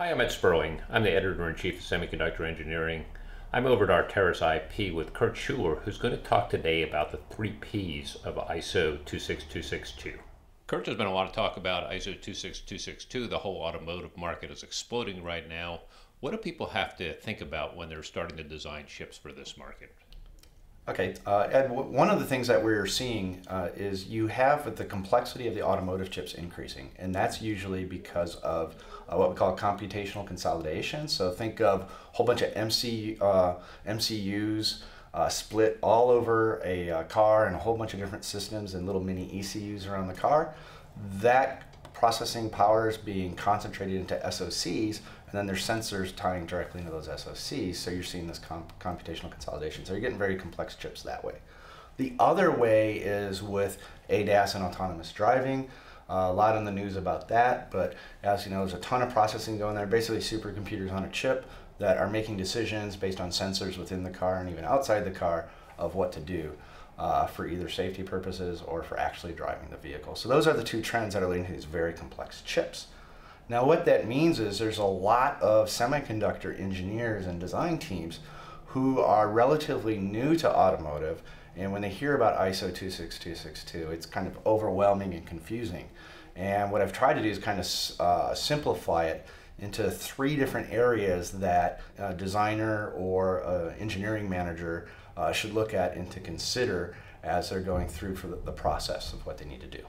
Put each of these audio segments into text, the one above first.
Hi, I'm Ed Sperling. I'm the Editor-in-Chief of Semiconductor Engineering. I'm over at ArterisIP with Kurt Shuler, who's going to talk today about the 3 Ps of ISO 26262. Kurt, there's been a lot of talk about ISO 26262. The whole automotive market is exploding right now. What do people have to think about when they're starting to design chips for this market? Okay, Ed, one of the things that we're seeing is you have the complexity of the automotive chips increasing, and that's usually because of what we call computational consolidation. So think of a whole bunch of MCUs split all over a car and a whole bunch of different systems and little mini ECUs around the car. That processing power is being concentrated into SoCs, and then there's sensors tying directly into those SoCs, so you're seeing this computational consolidation. So you're getting very complex chips that way. The other way is with ADAS and autonomous driving. A lot in the news about that, but as you know, there's a ton of processing going there, basically supercomputers on a chip that are making decisions based on sensors within the car and even outside the car of what to do for either safety purposes or for actually driving the vehicle. So those are the two trends that are leading to these very complex chips. Now what that means is there's a lot of semiconductor engineers and design teams who are relatively new to automotive, and when they hear about ISO 26262, it's kind of overwhelming and confusing. And what I've tried to do is kind of simplify it into 3 different areas that a designer or an engineering manager should look at and to consider as they're going through for the process of what they need to do.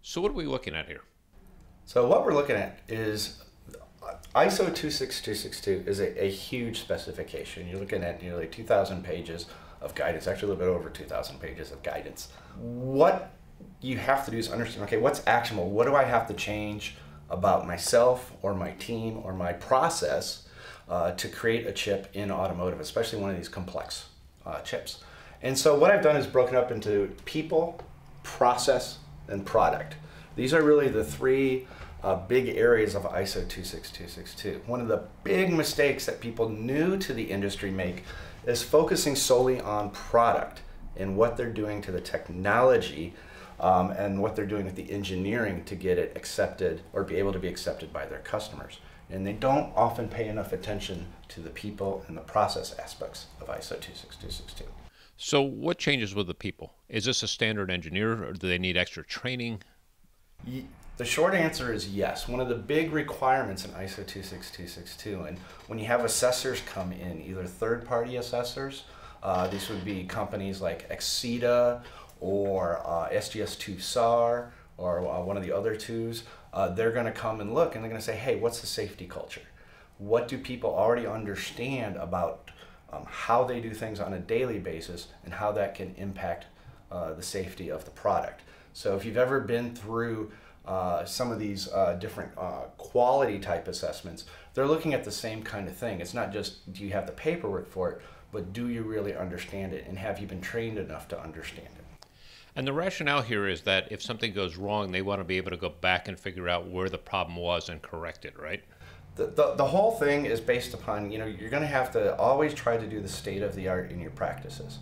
So what are we looking at here? So what we're looking at is ISO 26262 is a huge specification. You're looking at nearly 2,000 pages of guidance, actually a little bit over 2,000 pages of guidance. What you have to do is understand, okay, what's actionable? What do I have to change about myself or my team or my process to create a chip in automotive, especially one of these complex chips? And so what I've done is broken up into people, process, and product. These are really the 3 big areas of ISO 26262. One of the big mistakes that people new to the industry make is focusing solely on product and what they're doing to the technology and what they're doing with the engineering to get it accepted or be able to be accepted by their customers. And they don't often pay enough attention to the people and the process aspects of ISO 26262. So what changes with the people? Is this a standard engineer, or do they need extra training? The short answer is yes. One of the big requirements in ISO 26262, and when you have assessors come in, either third-party assessors, these would be companies like Exida or SGS2SAR or one of the other twos, they're going to come and look, and they're going to say, hey, what's the safety culture? What do people already understand about how they do things on a daily basis and how that can impact the safety of the product? So if you've ever been through some of these different quality type assessments, they're looking at the same kind of thing. It's not just do you have the paperwork for it, but do you really understand it, and have you been trained enough to understand it? And the rationale here is that if something goes wrong, they want to be able to go back and figure out where the problem was and correct it, right? The whole thing is based upon, you know, you're going to have to always try to do the state of the art in your practices.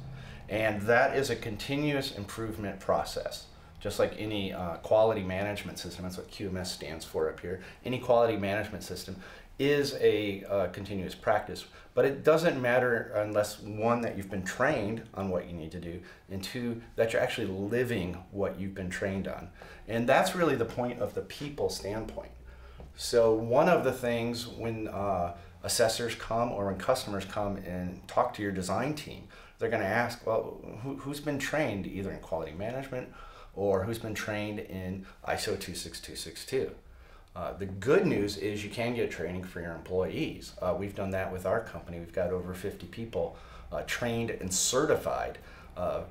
And that is a continuous improvement process. Just like any quality management system, that's what QMS stands for up here, any quality management system is a continuous practice. But it doesn't matter unless, one, that you've been trained on what you need to do, and 2, that you're actually living what you've been trained on. And that's really the point of the people standpoint. So one of the things when assessors come or when customers come and talk to your design team, they're going to ask, well, who's been trained either in quality management or who's been trained in ISO 26262. The good news is you can get training for your employees. We've done that with our company. We've got over 50 people trained and certified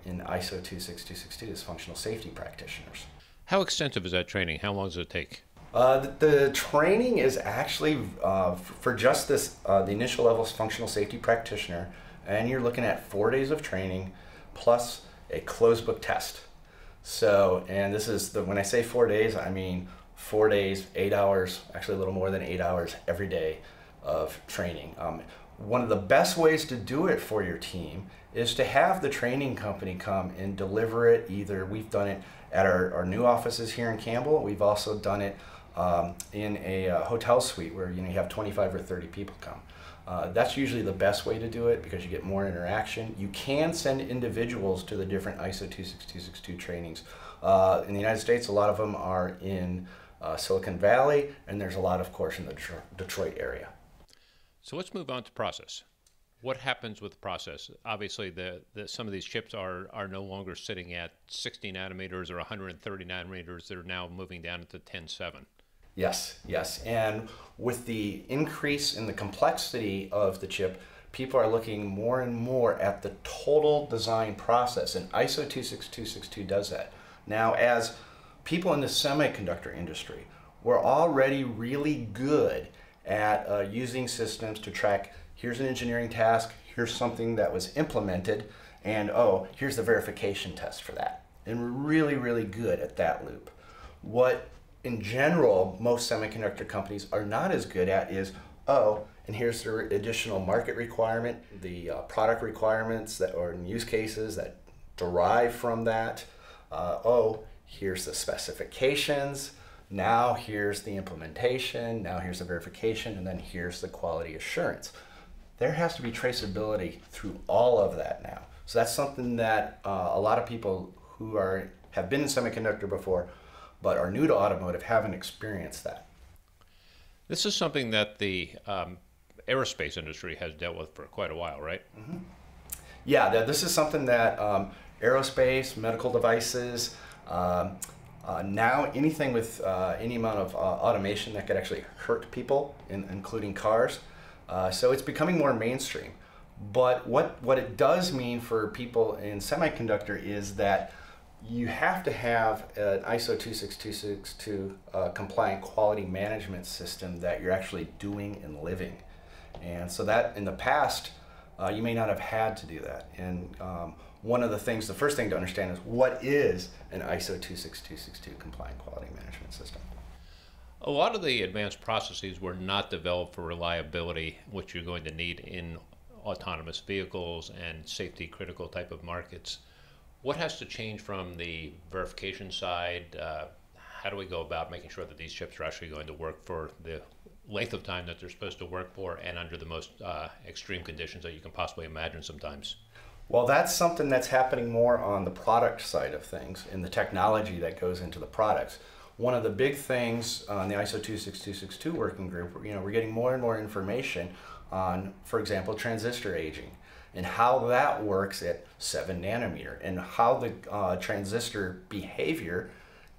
in ISO 26262 as functional safety practitioners. How extensive is that training? How long does it take? The training is actually for just this, the initial level functional safety practitioner, and you're looking at 4 days of training plus a closed book test. So, and this is when I say 4 days, I mean 4 days, 8 hours, actually a little more than 8 hours every day of training. One of the best ways to do it for your team is to have the training company come and deliver it. Either we've done it at our new offices here in Campbell, we've also done it in a hotel suite where you have 25 or 30 people come. That's usually the best way to do it because you get more interaction. You can send individuals to the different ISO 26262 trainings. In the United States, a lot of them are in Silicon Valley, and there's a lot, of course, in the Detroit area. So let's move on to process. What happens with the process? Obviously, some of these chips are no longer sitting at 60 nanometers or 130 nanometers. They're now moving down to 10.7. Yes, yes. And with the increase in the complexity of the chip, people are looking more and more at the total design process, and ISO 26262 does that. Now, as people in the semiconductor industry, we're already really good at using systems to track, here's an engineering task, here's something that was implemented, and oh, here's the verification test for that. And we're really, really good at that loop. What in general, most semiconductor companies are not as good at is, oh, and here's the additional market requirement, the product requirements that are in use cases that derive from that. Oh, here's the specifications. Now here's the implementation. Now here's the verification. And then here's the quality assurance. There has to be traceability through all of that now. So that's something that a lot of people who have been in semiconductor before but are new to automotive haven't experienced that. This is something that the aerospace industry has dealt with for quite a while, right? Mm-hmm. Yeah, this is something that aerospace, medical devices, now anything with any amount of automation that could actually hurt people, including cars. So it's becoming more mainstream. But what it does mean for people in semiconductor is that you have to have an ISO 26262 compliant quality management system that you're actually doing and living. And so that in the past, you may not have had to do that. And one of the things, the first thing to understand is what is an ISO 26262 compliant quality management system? A lot of the advanced processes were not developed for reliability, which you're going to need in autonomous vehicles and safety critical type of markets. What has to change from the verification side? How do we go about making sure that these chips are actually going to work for the length of time that they're supposed to work for and under the most extreme conditions that you can possibly imagine sometimes? Well, that's something that's happening more on the product side of things and the technology that goes into the products. One of the big things on the ISO 26262 working group, we're getting more and more information on, for example, transistor aging, and how that works at 7 nanometer, and how the transistor behavior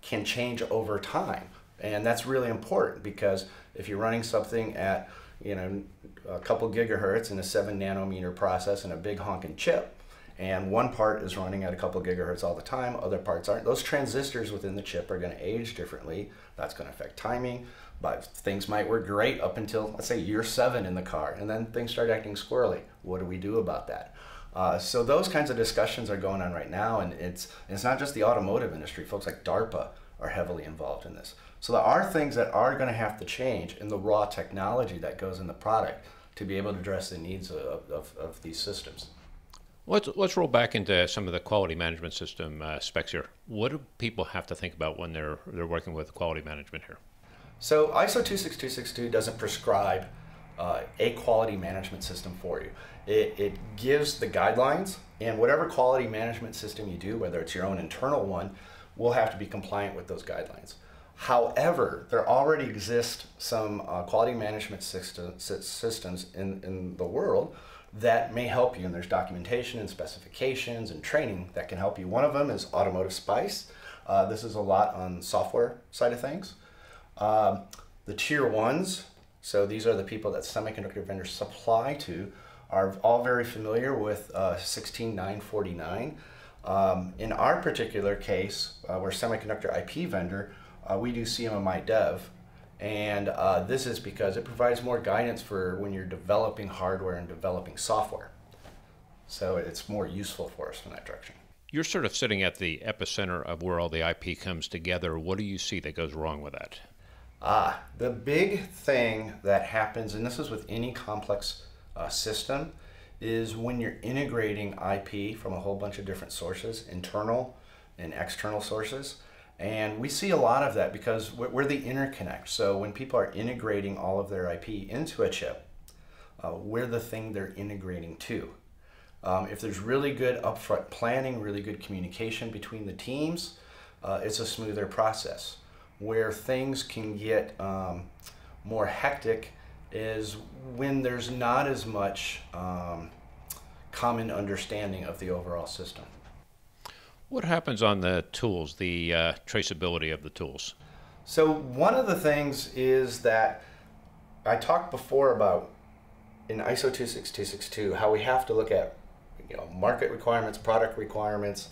can change over time. And that's really important because if you're running something at a couple gigahertz in a 7 nanometer process and a big honking chip, and one part is running at a couple gigahertz all the time, other parts aren't, those transistors within the chip are gonna age differently. That's gonna affect timing, but things might work great up until, let's say, year 7 in the car, and then things start acting squirrely. What do we do about that? So those kinds of discussions are going on right now, and it's not just the automotive industry. Folks like DARPA are heavily involved in this. So there are things that are gonna have to change in the raw technology that goes in the product to be able to address the needs of these systems. Let's roll back into some of the quality management system specs here. What do people have to think about when they're working with quality management here? So ISO 26262 doesn't prescribe a quality management system for you. It gives the guidelines, and whatever quality management system you do, whether it's your own internal one, will have to be compliant with those guidelines. However, there already exist some quality management systems in the world that may help you, and there's documentation and specifications and training that can help you. One of them is Automotive SPICE. This is a lot on software side of things. The tier 1s, so these are the people that semiconductor vendors supply to, are all very familiar with 16949. In our particular case, we're a semiconductor IP vendor, we do CMMI Dev. And this is because it provides more guidance for when you're developing hardware and developing software. So it's more useful for us in that direction. You're sort of sitting at the epicenter of where all the IP comes together. What do you see that goes wrong with that? The big thing that happens, and this is with any complex system, is when you're integrating IP from a whole bunch of different sources, internal and external sources, And we see a lot of that because we're the interconnect. So when people are integrating all of their IP into a chip, we're the thing they're integrating to. If there's really good upfront planning, really good communication between the teams, it's a smoother process. Where things can get more hectic is when there's not as much common understanding of the overall system. What happens on the tools, the traceability of the tools? So one of the things is that I talked before about in ISO 26262, how we have to look at, you know, market requirements, product requirements,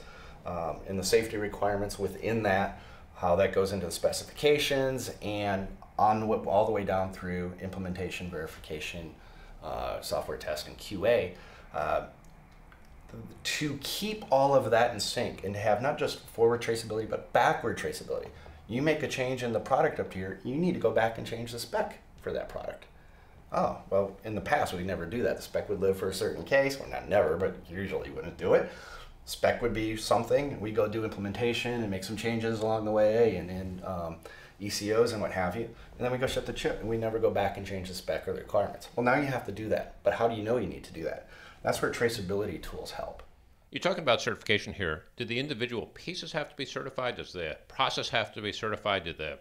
and the safety requirements within that, how that goes into the specifications, and on all the way down through implementation, verification, software test, and QA. To keep all of that in sync and have not just forward traceability, but backward traceability. You make a change in the product up here, you need to go back and change the spec for that product. Oh, well, in the past, we never do that. The spec would live for a certain case. Well, not never, but usually wouldn't do it. Spec would be something. We go do implementation and make some changes along the way and ECOs and what have you. And then we go shut the chip and we never go back and change the spec or the requirements. Well, now you have to do that. But how do you know you need to do that? That's where traceability tools help. You're talking about certification here. Do the individual pieces have to be certified? Does the process have to be certified? Do the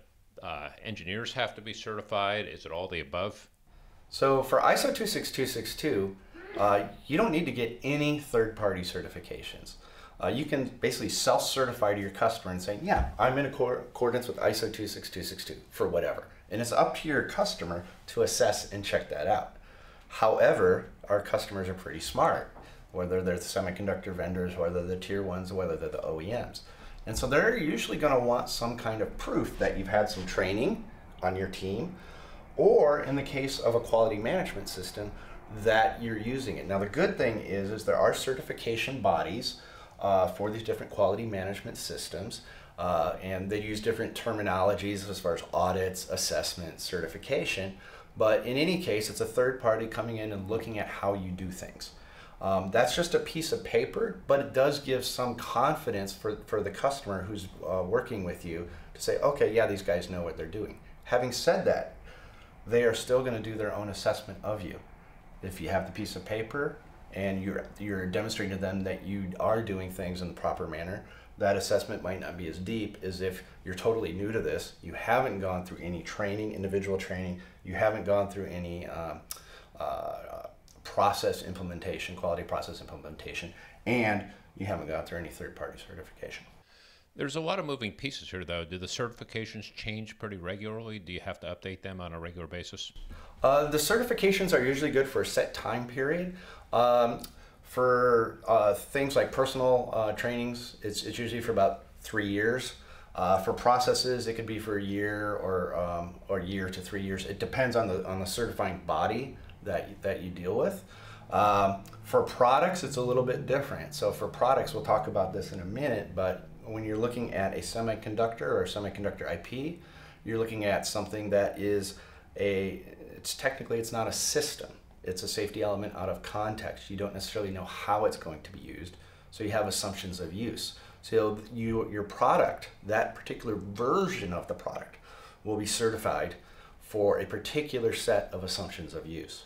engineers have to be certified? Is it all the above? So for ISO 26262, you don't need to get any third-party certifications. You can basically self-certify to your customer and say, yeah, I'm in accordance with ISO 26262 for whatever. And it's up to your customer to assess and check that out. However, our customers are pretty smart, whether they're the semiconductor vendors, whether they're the tier ones, whether they're the OEMs. And so they're usually going to want some kind of proof that you've had some training on your team, or in the case of a quality management system, that you're using it. Now, the good thing is there are certification bodies for these different quality management systems, and they use different terminologies as far as audits, assessment, certification. But in any case, it's a third party coming in and looking at how you do things. That's just a piece of paper, but it does give some confidence for the customer who's working with you to say, okay, yeah, these guys know what they're doing. Having said that, they are still going to do their own assessment of you. If you have the piece of paper and you're demonstrating to them that you are doing things in the proper manner, that assessment might not be as deep as if you're totally new to this, you haven't gone through any training, individual training, you haven't gone through any process implementation, quality process implementation, and you haven't gone through any third-party certification. There's a lot of moving pieces here, though. Do the certifications change pretty regularly? Do you have to update them on a regular basis? The certifications are usually good for a set time period. For things like personal trainings, it's usually for about 3 years. For processes, it could be for a year or year to 3 years. It depends on the certifying body that you deal with. For products, it's a little bit different. So for products, we'll talk about this in a minute, but when you're looking at a semiconductor or semiconductor IP, you're looking at something that is technically it's not a system. It's a safety element out of context. You don't necessarily know how it's going to be used, so you have assumptions of use. So your product, that particular version of the product, will be certified for a particular set of assumptions of use.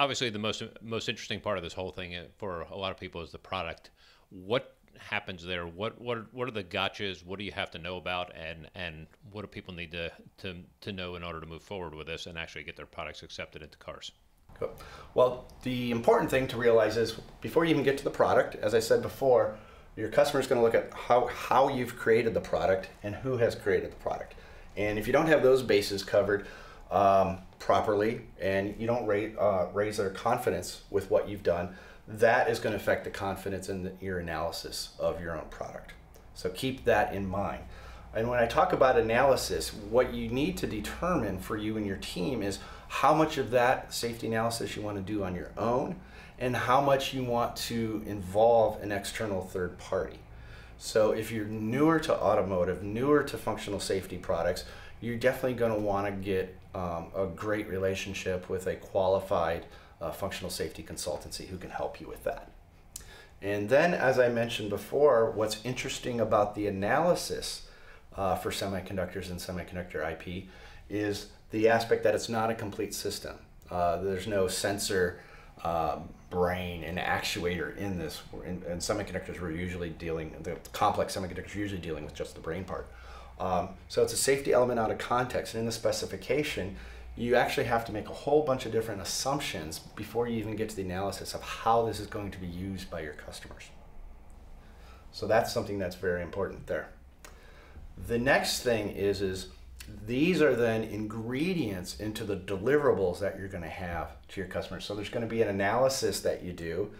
Obviously, the most interesting part of this whole thing for a lot of people is the product. What happens there? What are the gotchas? What do you have to know about, and what do people need to know in order to move forward with this and actually get their products accepted into cars? Cool. Well, the important thing to realize is before you even get to the product, as I said before, your customer is going to look at how you've created the product and who has created the product. And if you don't have those bases covered properly and you don't raise their confidence with what you've done, that is going to affect the confidence in your analysis of your own product. So keep that in mind. And when I talk about analysis, what you need to determine for you and your team is how much of that safety analysis you want to do on your own and how much you want to involve an external third party. So if you're newer to automotive, newer to functional safety products, you're definitely going to want to get a great relationship with a qualified functional safety consultancy who can help you with that. And then, as I mentioned before, what's interesting about the analysis for semiconductors and semiconductor IP is the aspect that it's not a complete system. There's no sensor brain and actuator in this. In semiconductors, we're usually dealing, the complex semiconductors are usually dealing with just the brain part. So it's a safety element out of context. And in the specification, you actually have to make a whole bunch of different assumptions before you even get to the analysis of how this is going to be used by your customers. So that's something that's very important there. The next thing is these are then ingredients into the deliverables that you're going to have to your customers. So there's going to be an analysis that you do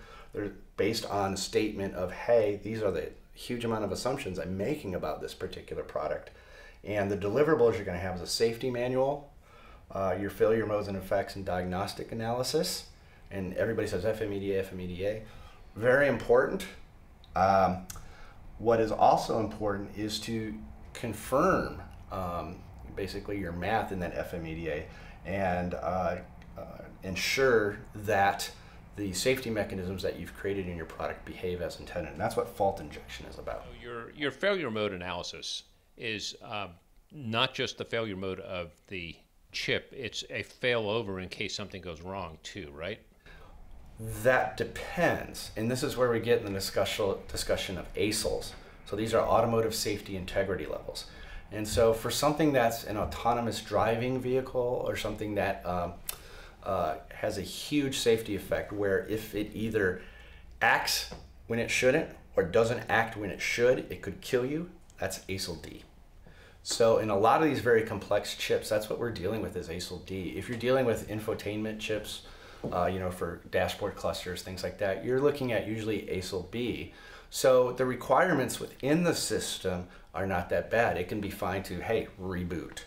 based on a statement of, hey, these are the huge amount of assumptions I'm making about this particular product. And the deliverables you're going to have is a safety manual, your failure modes and effects and diagnostic analysis. And everybody says FMEDA, FMEDA. Very important. What is also important is to confirm basically your math in that FMEDA and ensure that the safety mechanisms that you've created in your product behave as intended. And that's what fault injection is about. So your failure mode analysis is not just the failure mode of the chip, it's a failover in case something goes wrong too, right? That depends, and this is where we get in the discussion of ASILs. So these are automotive safety integrity levels. And so for something that's an autonomous driving vehicle or something that has a huge safety effect where if it either acts when it shouldn't or doesn't act when it should, it could kill you, that's ASIL D. So in a lot of these very complex chips, that's what we're dealing with is ASIL D. If you're dealing with infotainment chips, you know, for dashboard clusters, things like that, you're looking at usually ASIL B. So the requirements within the system are not that bad. It can be fine to, hey, reboot.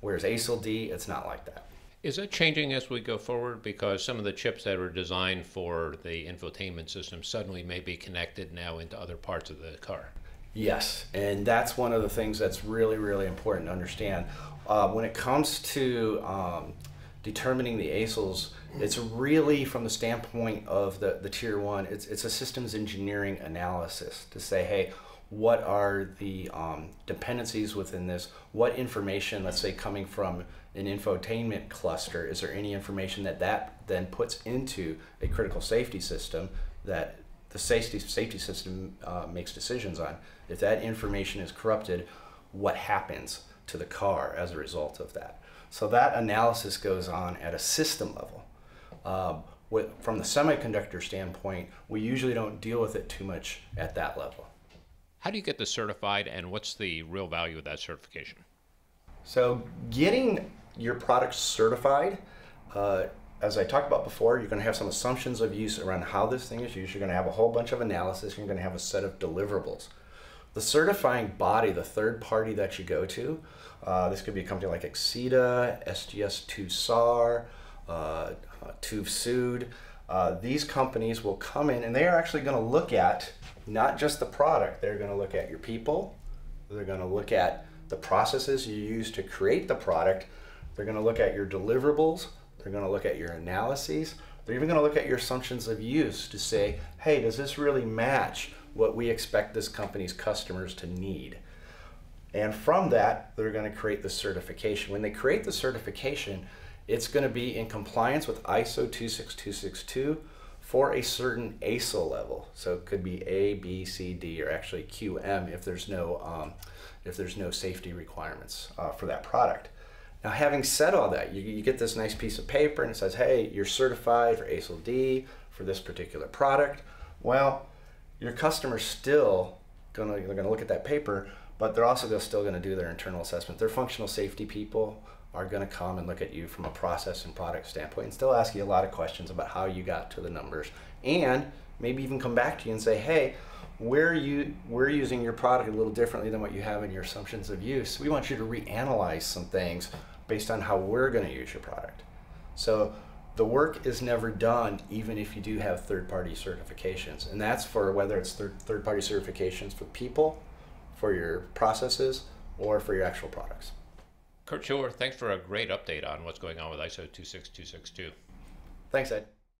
Whereas ASIL D, it's not like that. Is that changing as we go forward? Because some of the chips that were designed for the infotainment system suddenly may be connected now into other parts of the car. Yes, and that's one of the things that's really, really important to understand. When it comes to determining the ASILs, it's really from the standpoint of the tier one, it's a systems engineering analysis to say, hey, what are the dependencies within this? What information, let's say coming from an infotainment cluster, is there any information that then puts into a critical safety system that the safety system makes decisions on? If that information is corrupted, what happens to the car as a result of that? So that analysis goes on at a system level. From the semiconductor standpoint, we usually don't deal with it too much at that level. How do you get this certified, and what's the real value of that certification? So getting your product certified, as I talked about before, you're going to have some assumptions of use around how this thing is used. You're going to have a whole bunch of analysis. You're going to have a set of deliverables. The certifying body, the third party that you go to, this could be a company like Exida, SGS2SAR, TÜV SÜD. These companies will come in and they are actually going to look at not just the product, they're going to look at your people, they're going to look at the processes you use to create the product, they're going to look at your deliverables, they're going to look at your analyses, they're even going to look at your assumptions of use to say, hey, does this really match what we expect this company's customers to need? And from that, they're going to create the certification. When they create the certification, it's going to be in compliance with ISO 26262 for a certain ASIL level. So it could be A, B, C, D, or actually QM if there's no safety requirements for that product. Now, having said all that, you get this nice piece of paper and it says, hey, you're certified for ASIL D for this particular product. Well, your customer's still they're gonna look at that paper, but they're also still gonna do their internal assessment. Their functional safety people are gonna come and look at you from a process and product standpoint and still ask you a lot of questions about how you got to the numbers, and maybe even come back to you and say, hey, we're using your product a little differently than what you have in your assumptions of use. We want you to reanalyze some things based on how we're gonna use your product. So the work is never done, even if you do have third-party certifications. And that's for whether it's third-party certifications for people, for your processes, or for your actual products. Kurt Shuler, thanks for a great update on what's going on with ISO 26262. Thanks, Ed.